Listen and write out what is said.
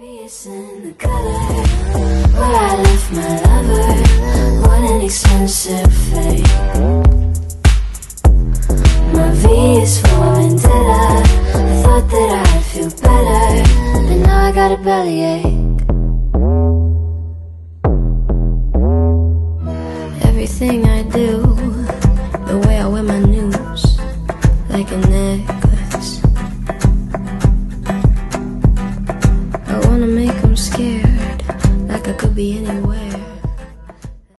Maybe it's in the color where I left my lover. What an expensive fate. My V is for vendetta. I thought that I'd feel better, but now I got a bellyache. Everything I do, the way I wear my news, like a necklace. I wanna make them scared, like I could be anywhere.